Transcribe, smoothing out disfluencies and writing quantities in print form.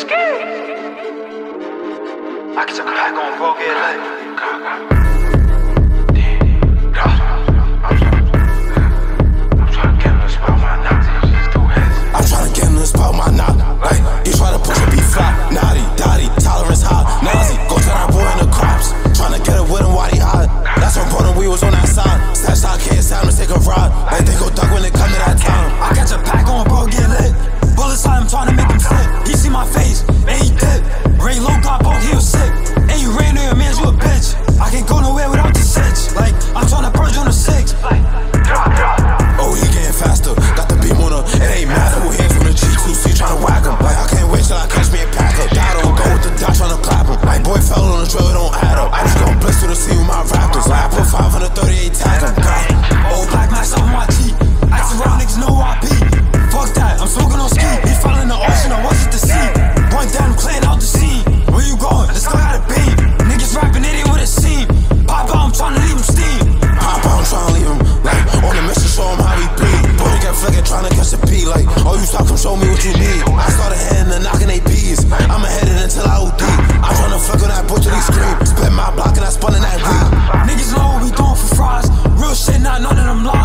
scared. I can take a pack on go get late. Spun in that weed. Niggas know what we doing for fries. Real shit, not none of them lies.